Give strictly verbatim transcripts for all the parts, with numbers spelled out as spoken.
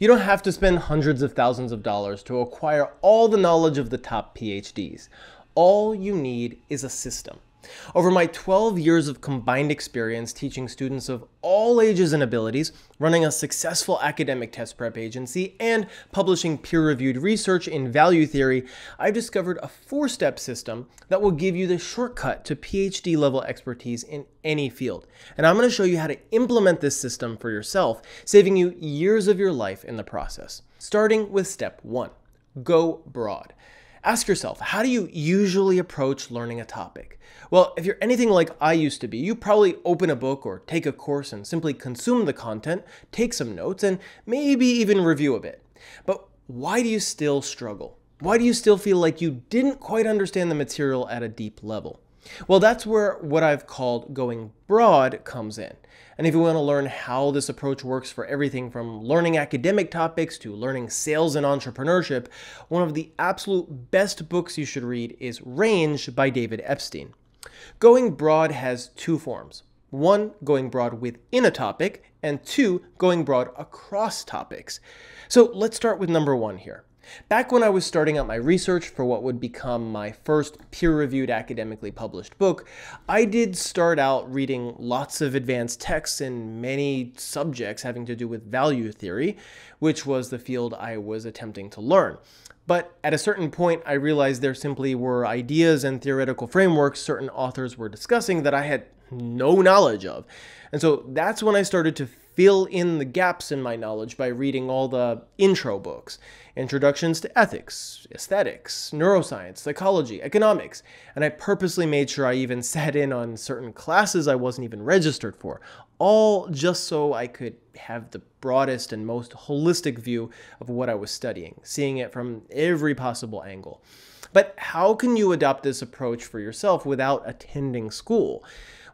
You don't have to spend hundreds of thousands of dollars to acquire all the knowledge of the top PhDs. All you need is a system. Over my twelve years of combined experience teaching students of all ages and abilities, running a successful academic test prep agency, and publishing peer-reviewed research in value theory, I've discovered a four-step system that will give you the shortcut to PhD-level expertise in any field. And I'm going to show you how to implement this system for yourself, saving you years of your life in the process. Starting with step one, go broad. Ask yourself, how do you usually approach learning a topic? Well, if you're anything like I used to be, you probably open a book or take a course and simply consume the content, take some notes, and maybe even review a bit. But why do you still struggle? Why do you still feel like you didn't quite understand the material at a deep level? Well, that's where what I've called going broad comes in. And if you want to learn how this approach works for everything from learning academic topics to learning sales and entrepreneurship, one of the absolute best books you should read is Range by David Epstein. Going broad has two forms. One, going broad within a topic, and two, going broad across topics. So let's start with number one here. Back when I was starting out my research for what would become my first peer-reviewed academically published book, I did start out reading lots of advanced texts in many subjects having to do with value theory, which was the field I was attempting to learn. But at a certain point, I realized there simply were ideas and theoretical frameworks certain authors were discussing that I had no knowledge of. And so that's when I started to fill in the gaps in my knowledge by reading all the intro books, introductions to ethics, aesthetics, neuroscience, psychology, economics, and I purposely made sure I even sat in on certain classes I wasn't even registered for, all just so I could have the broadest and most holistic view of what I was studying, seeing it from every possible angle. But how can you adopt this approach for yourself without attending school?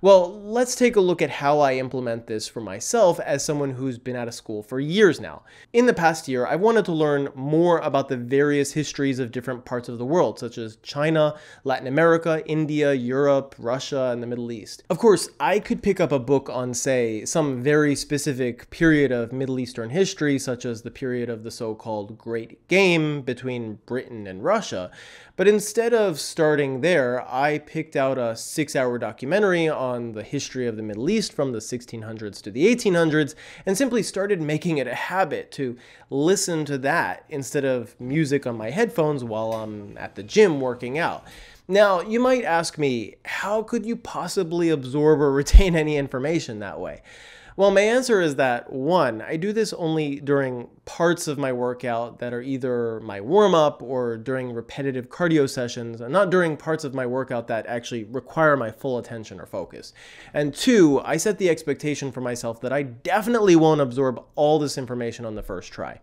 Well, let's take a look at how I implement this for myself as someone who's been out of school for years now. In the past year, I wanted to learn more about the various histories of different parts of the world, such as China, Latin America, India, Europe, Russia, and the Middle East. Of course, I could pick up a book on, say, some very specific period of Middle Eastern history, such as the period of the so-called Great Game between Britain and Russia. But instead of starting there, I picked out a six-hour documentary on on the history of the Middle East from the sixteen hundreds to the eighteen hundreds, and simply started making it a habit to listen to that instead of music on my headphones while I'm at the gym working out. Now, you might ask me, how could you possibly absorb or retain any information that way? Well, my answer is that, one, I do this only during parts of my workout that are either my warm-up or during repetitive cardio sessions, and not during parts of my workout that actually require my full attention or focus. And two, I set the expectation for myself that I definitely won't absorb all this information on the first try.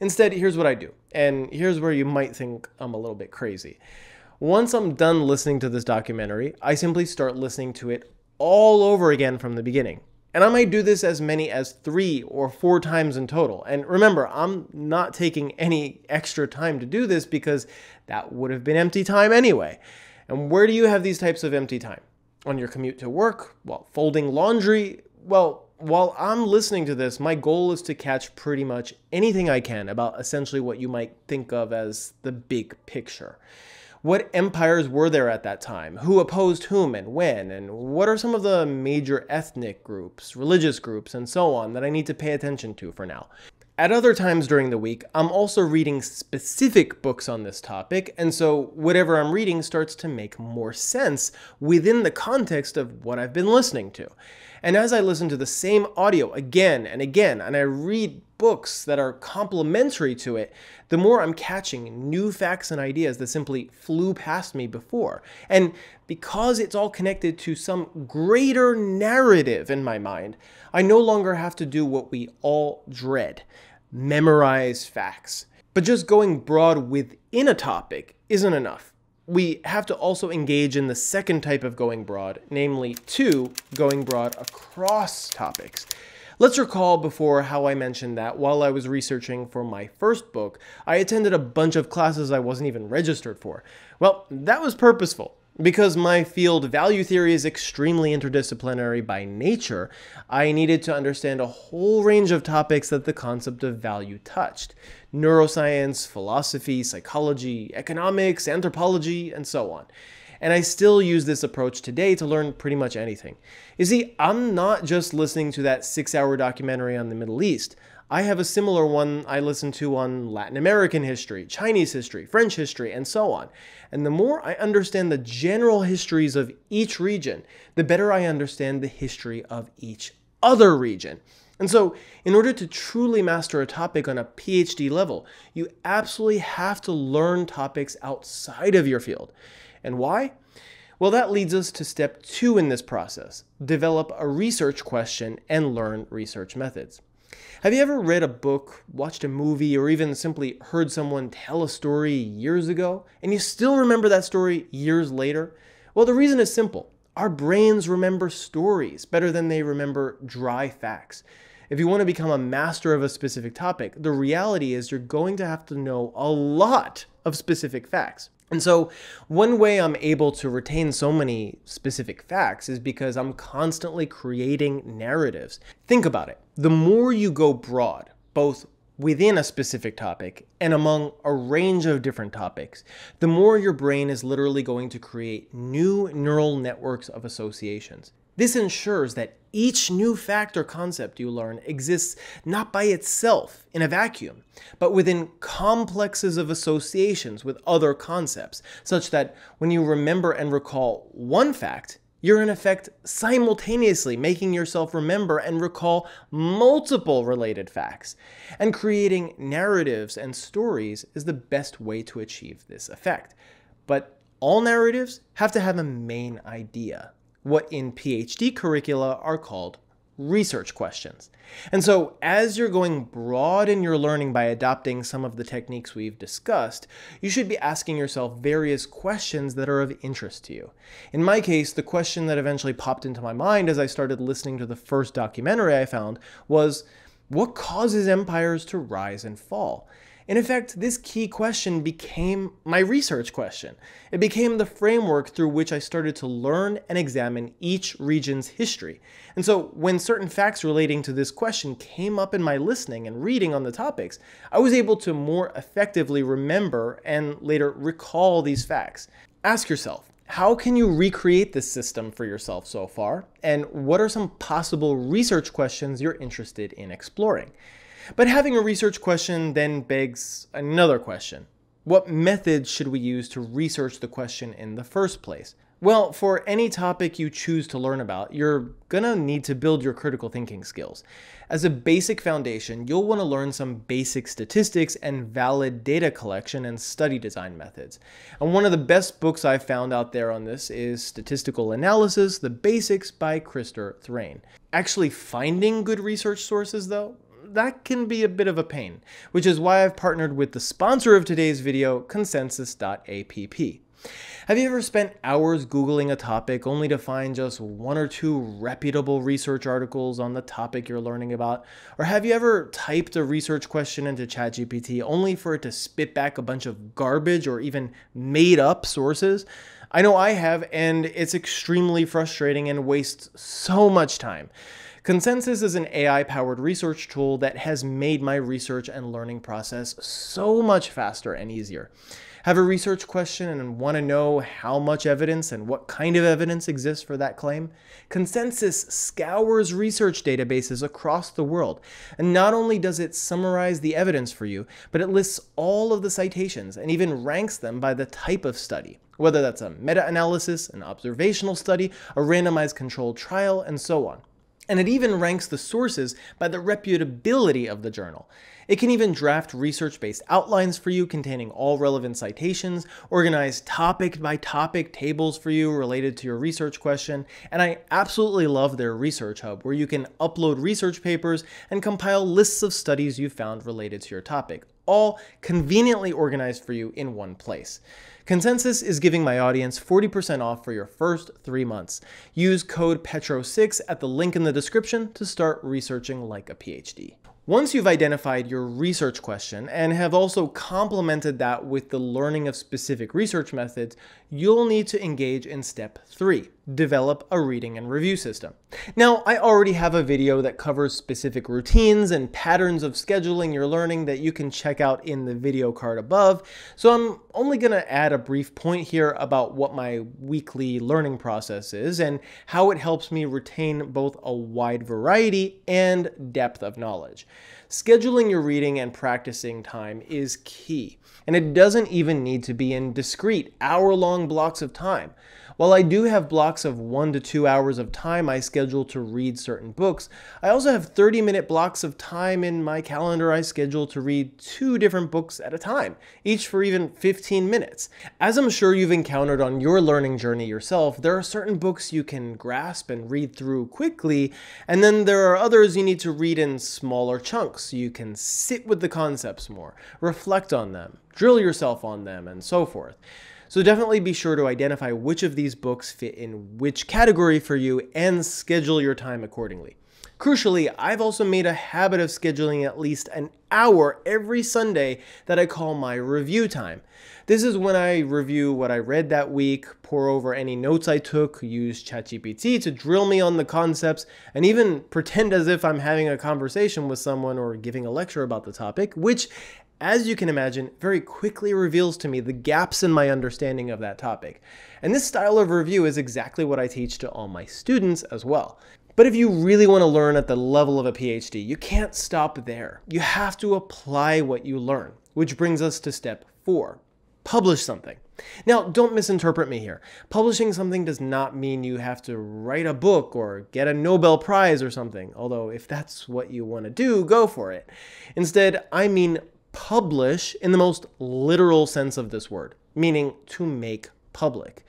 Instead, here's what I do, and here's where you might think I'm a little bit crazy. Once I'm done listening to this documentary, I simply start listening to it all over again from the beginning. And I might do this as many as three or four times in total. And remember, I'm not taking any extra time to do this because that would have been empty time anyway. And where do you have these types of empty time? On your commute to work? While folding laundry? Well, while I'm listening to this, my goal is to catch pretty much anything I can about essentially what you might think of as the big picture. What empires were there at that time? Who opposed whom and when? And what are some of the major ethnic groups, religious groups, and so on that I need to pay attention to for now? At other times during the week, I'm also reading specific books on this topic, and so whatever I'm reading starts to make more sense within the context of what I've been listening to. And as I listen to the same audio again and again, and I read books that are complementary to it, the more I'm catching new facts and ideas that simply flew past me before. And because it's all connected to some greater narrative in my mind, I no longer have to do what we all dread, memorize facts. But just going broad within a topic isn't enough. We have to also engage in the second type of going broad, namely two, going broad across topics. Let's recall before how I mentioned that while I was researching for my first book, I attended a bunch of classes I wasn't even registered for. Well, that was purposeful. Because my field, value theory, is extremely interdisciplinary by nature, I needed to understand a whole range of topics that the concept of value touched. Neuroscience, philosophy, psychology, economics, anthropology, and so on. And I still use this approach today to learn pretty much anything. You see, I'm not just listening to that six hour documentary on the Middle East. I have a similar one I listen to on Latin American history, Chinese history, French history, and so on. And the more I understand the general histories of each region, the better I understand the history of each other region. And so, in order to truly master a topic on a PhD level, you absolutely have to learn topics outside of your field. And why? Well, that leads us to step two in this process: develop a research question and learn research methods. Have you ever read a book, watched a movie, or even simply heard someone tell a story years ago, and you still remember that story years later? Well, the reason is simple. Our brains remember stories better than they remember dry facts. If you want to become a master of a specific topic, the reality is you're going to have to know a lot of specific facts. And so one way I'm able to retain so many specific facts is because I'm constantly creating narratives. Think about it. The more you go broad, both within a specific topic and among a range of different topics, the more your brain is literally going to create new neural networks of associations. This ensures that each new fact or concept you learn exists not by itself in a vacuum, but within complexes of associations with other concepts, such that when you remember and recall one fact, you're in effect simultaneously making yourself remember and recall multiple related facts. And creating narratives and stories is the best way to achieve this effect. But all narratives have to have a main idea, what in PhD curricula are called research questions. And so as you're going broad in your learning by adopting some of the techniques we've discussed, you should be asking yourself various questions that are of interest to you. In my case, the question that eventually popped into my mind as I started listening to the first documentary I found was, what causes empires to rise and fall? And in fact, this key question became my research question. It became the framework through which I started to learn and examine each region's history. And so when certain facts relating to this question came up in my listening and reading on the topics, I was able to more effectively remember and later recall these facts. Ask yourself, how can you recreate this system for yourself so far? And what are some possible research questions you're interested in exploring? But having a research question then begs another question. What methods should we use to research the question in the first place? Well, for any topic you choose to learn about, you're gonna need to build your critical thinking skills. As a basic foundation, you'll wanna learn some basic statistics and valid data collection and study design methods. And one of the best books I've found out there on this is Statistical Analysis, The Basics by Christer Thrane. Actually finding good research sources, though, that can be a bit of a pain, which is why I've partnered with the sponsor of today's video, Consensus dot app. Have you ever spent hours Googling a topic only to find just one or two reputable research articles on the topic you're learning about? Or have you ever typed a research question into ChatGPT only for it to spit back a bunch of garbage or even made-up sources? I know I have, and it's extremely frustrating and wastes so much time. Consensus is an A I-powered research tool that has made my research and learning process so much faster and easier. Have a research question and want to know how much evidence and what kind of evidence exists for that claim? Consensus scours research databases across the world, and not only does it summarize the evidence for you, but it lists all of the citations and even ranks them by the type of study, whether that's a meta-analysis, an observational study, a randomized controlled trial, and so on. And it even ranks the sources by the reputability of the journal. It can even draft research-based outlines for you containing all relevant citations, organize topic-by-topic tables for you related to your research question, and I absolutely love their research hub, where you can upload research papers and compile lists of studies you found related to your topic, all conveniently organized for you in one place. Consensus is giving my audience forty percent off for your first three months. Use code PETRO six at the link in the description to start researching like a PhD. Once you've identified your research question and have also complemented that with the learning of specific research methods, you'll need to engage in step three, develop a reading and review system. Now, I already have a video that covers specific routines and patterns of scheduling your learning that you can check out in the video card above, so I'm only going to add a brief point here about what my weekly learning process is and how it helps me retain both a wide variety and depth of knowledge. Scheduling your reading and practicing time is key, and it doesn't even need to be in discrete, hour-long blocks of time. While I do have blocks of one to two hours of time I schedule to read certain books, I also have thirty-minute blocks of time in my calendar I schedule to read two different books at a time, each for even fifteen minutes. As I'm sure you've encountered on your learning journey yourself, there are certain books you can grasp and read through quickly, and then there are others you need to read in smaller chunks so you can sit with the concepts more, reflect on them, drill yourself on them, and so forth. So definitely be sure to identify which of these books fit in which category for you and schedule your time accordingly. Crucially, I've also made a habit of scheduling at least an hour every Sunday that I call my review time. This is when I review what I read that week, pour over any notes I took, use ChatGPT to drill me on the concepts, and even pretend as if I'm having a conversation with someone or giving a lecture about the topic, which, as you can imagine, very quickly reveals to me the gaps in my understanding of that topic. And this style of review is exactly what I teach to all my students as well. But if you really want to learn at the level of a PhD, you can't stop there. You have to apply what you learn, which brings us to step four, publish something. Now, don't misinterpret me here. Publishing something does not mean you have to write a book or get a Nobel Prize or something, although if that's what you want to do, go for it. Instead, I mean publish in the most literal sense of this word, meaning to make public.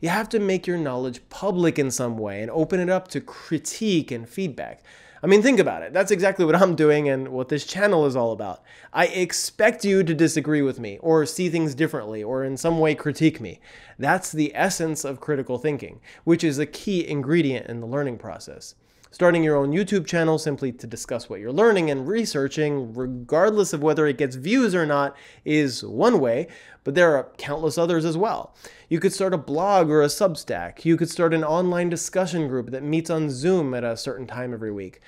You have to make your knowledge public in some way and open it up to critique and feedback. I mean, think about it. That's exactly what I'm doing and what this channel is all about. I expect you to disagree with me or see things differently or in some way critique me. That's the essence of critical thinking, which is a key ingredient in the learning process. Starting your own YouTube channel simply to discuss what you're learning and researching, regardless of whether it gets views or not, is one way, but there are countless others as well. You could start a blog or a Substack. You could start an online discussion group that meets on Zoom at a certain time every week.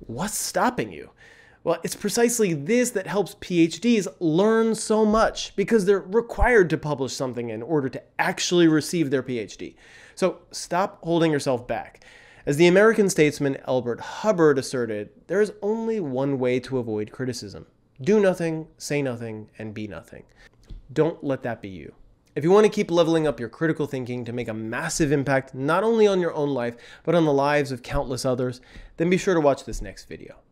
What's stopping you? Well, it's precisely this that helps PhDs learn so much, because they're required to publish something in order to actually receive their PhD. So stop holding yourself back. As the American statesman Albert Hubbard asserted, there is only one way to avoid criticism. Do nothing, say nothing, and be nothing. Don't let that be you. If you want to keep leveling up your critical thinking to make a massive impact not only on your own life, but on the lives of countless others, then be sure to watch this next video.